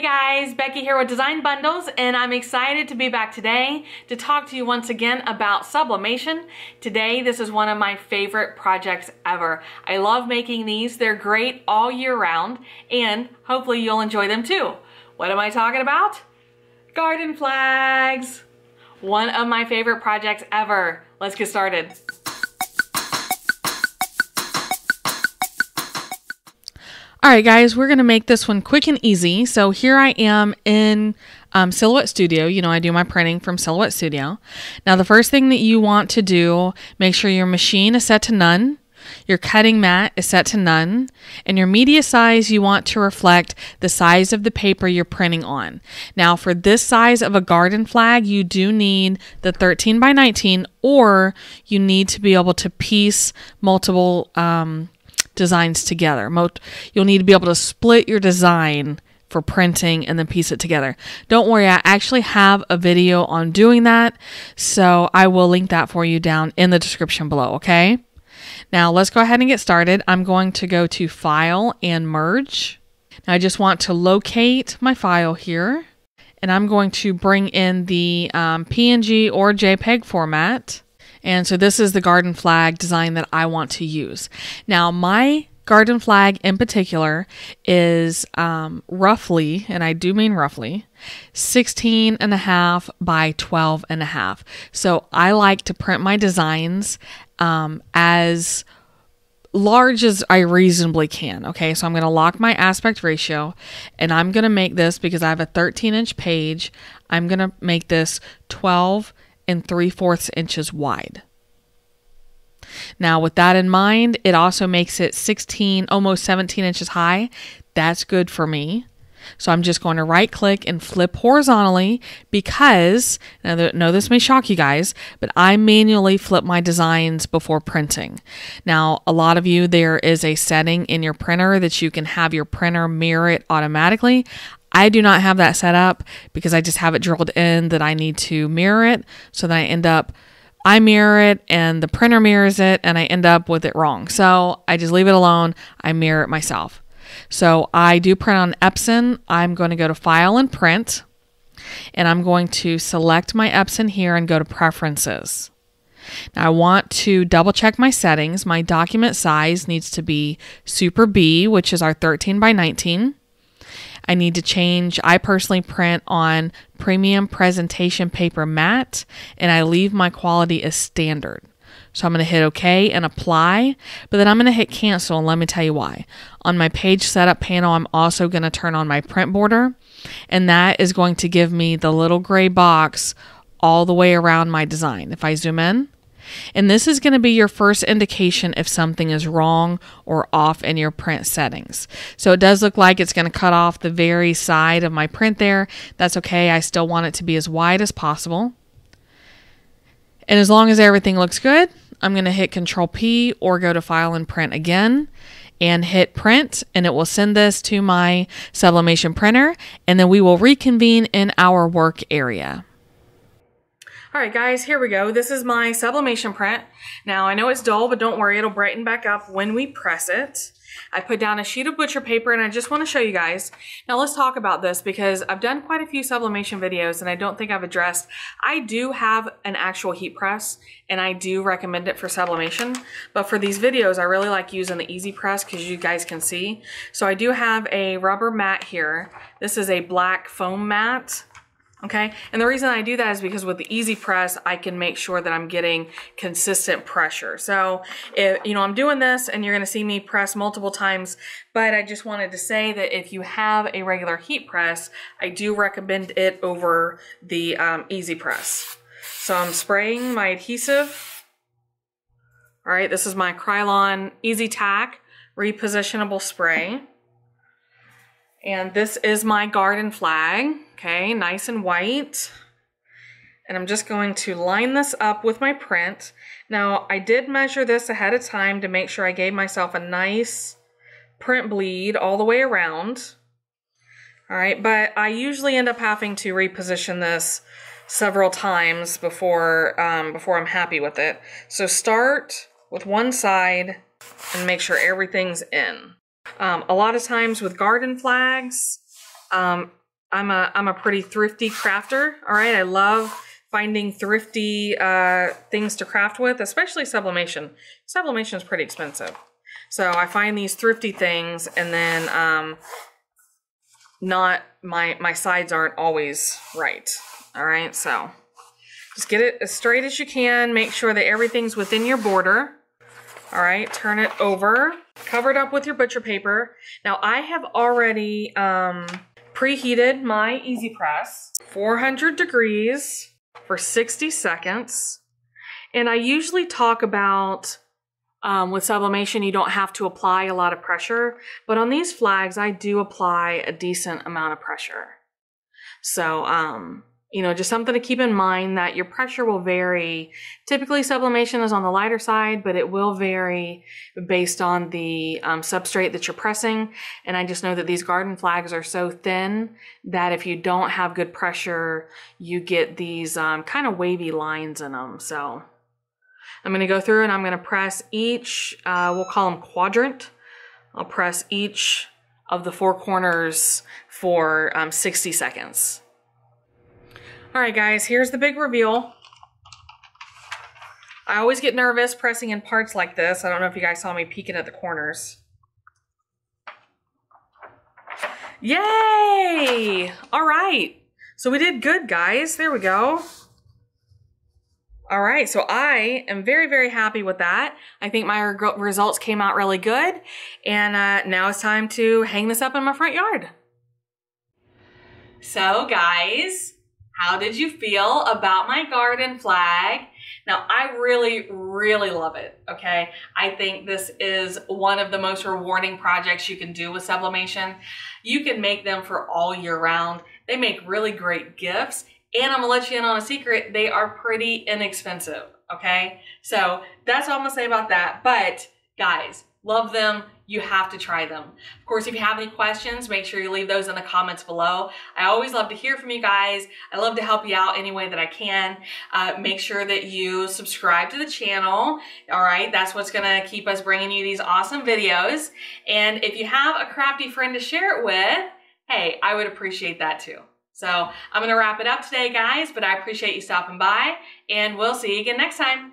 Hey guys, Becky here with Design Bundles, and I'm excited to be back today to talk to you once again about sublimation. Today, this is one of my favorite projects ever. I love making these. They're great all year round, and hopefully you'll enjoy them too. What am I talking about? Garden flags. One of my favorite projects ever. Let's get started. Alright guys, we're going to make this one quick and easy. So here I am in Silhouette Studio. You know, I do my printing from Silhouette Studio. Now the first thing that you want to do, make sure your machine is set to none, your cutting mat is set to none, and your media size you want to reflect the size of the paper you're printing on. Now for this size of a garden flag, you do need the 13 by 19 or you need to be able to piece multiple designs together. You'll need to be able to split your design for printing and then piece it together. Don't worry, I actually have a video on doing that, so I will link that for you down in the description below, okay? Now let's go ahead and get started. I'm going to go to File and Merge. Now I just want to locate my file here, and I'm going to bring in the PNG or JPG format. And so this is the garden flag design that I want to use. Now my garden flag in particular is roughly, and I do mean roughly, 16.5 by 12.5. So I like to print my designs as large as I reasonably can. Okay, so I'm going to lock my aspect ratio, and I'm going to make this, because I have a 13-inch page, I'm going to make this 12 and 3/4 inches wide. Now with that in mind, it also makes it 16, almost 17 inches high. That's good for me. So I'm just going to right click and flip horizontally because, now this may shock you guys, but I manually flip my designs before printing. Now a lot of you, there is a setting in your printer that you can have your printer mirror it automatically. I do not have that set up because I just have it drilled in that I need to mirror it, so that I mirror it and the printer mirrors it and I end up with it wrong. So I just leave it alone, I mirror it myself. So I do print on Epson. I'm going to go to File and Print, and I'm going to select my Epson here and go to Preferences. Now I want to double check my settings. My document size needs to be Super B, which is our 13 by 19. I need to change, I personally print on Premium Presentation Paper Matte, and I leave my quality as standard. So I'm going to hit OK and apply, but then I'm going to hit cancel, and let me tell you why. On my page setup panel, I'm also going to turn on my print border, and that is going to give me the little gray box all the way around my design. If I zoom in, and this is going to be your first indication if something is wrong or off in your print settings. So it does look like it's going to cut off the very side of my print there. That's okay. I still want it to be as wide as possible. And as long as everything looks good, I'm going to hit Control P or go to File and Print again and hit Print, and it will send this to my sublimation printer, and then we will reconvene in our work area. All right guys, here we go. This is my sublimation print. Now I know it's dull, but don't worry, it'll brighten back up when we press it. I put down a sheet of butcher paper, and I just want to show you guys. Now let's talk about this, because I've done quite a few sublimation videos and I don't think I've addressed, I do have an actual heat press and I do recommend it for sublimation. But for these videos, I really like using the Easy Press because you guys can see. So I do have a rubber mat here. This is a black foam mat. Okay, and the reason I do that is because with the Easy Press, I can make sure that I'm getting consistent pressure. So, if, you know, I'm doing this and you're gonna see me press multiple times, but I just wanted to say that if you have a regular heat press, I do recommend it over the Easy Press. So I'm spraying my adhesive. All right, this is my Krylon Easy Tack repositionable spray. And this is my garden flag. Okay, nice and white. And I'm just going to line this up with my print. Now, I did measure this ahead of time to make sure I gave myself a nice print bleed all the way around. All right, but I usually end up having to reposition this several times before I'm happy with it. So start with one side and make sure everything's in. A lot of times with garden flags, I'm a pretty thrifty crafter. All right, I love finding thrifty things to craft with, especially sublimation. Sublimation is pretty expensive. So I find these thrifty things, and then my sides aren't always right. All right, so just get it as straight as you can. Make sure that everything's within your border. All right, turn it over. Cover it up with your butcher paper. Now I have already preheated my Easy Press, 400 degrees for 60 seconds. And I usually talk about, with sublimation, you don't have to apply a lot of pressure, but on these flags, I do apply a decent amount of pressure. So, you know, just something to keep in mind that your pressure will vary. Typically sublimation is on the lighter side, but it will vary based on the substrate that you're pressing. And I just know that these garden flags are so thin that if you don't have good pressure, you get these kind of wavy lines in them. So I'm going to go through and I'm going to press each, we'll call them quadrant. I'll press each of the four corners for 60 seconds. All right, guys, here's the big reveal. I always get nervous pressing in parts like this. I don't know if you guys saw me peeking at the corners. Yay! All right, so we did good, guys. There we go. All right, so I am very, very happy with that. I think my results came out really good. And now it's time to hang this up in my front yard. So, guys, how did you feel about my garden flag? Now, I really, really love it, okay? I think this is one of the most rewarding projects you can do with sublimation. You can make them for all year round. They make really great gifts, and I'm gonna let you in on a secret, they are pretty inexpensive, okay? So that's all I'm gonna say about that, but guys, love them. You have to try them. Of course, if you have any questions, make sure you leave those in the comments below. I always love to hear from you guys. I love to help you out any way that I can. Make sure that you subscribe to the channel. All right, that's what's gonna keep us bringing you these awesome videos. And if you have a crafty friend to share it with, hey, I would appreciate that too. So I'm gonna wrap it up today, guys, but I appreciate you stopping by, and we'll see you again next time.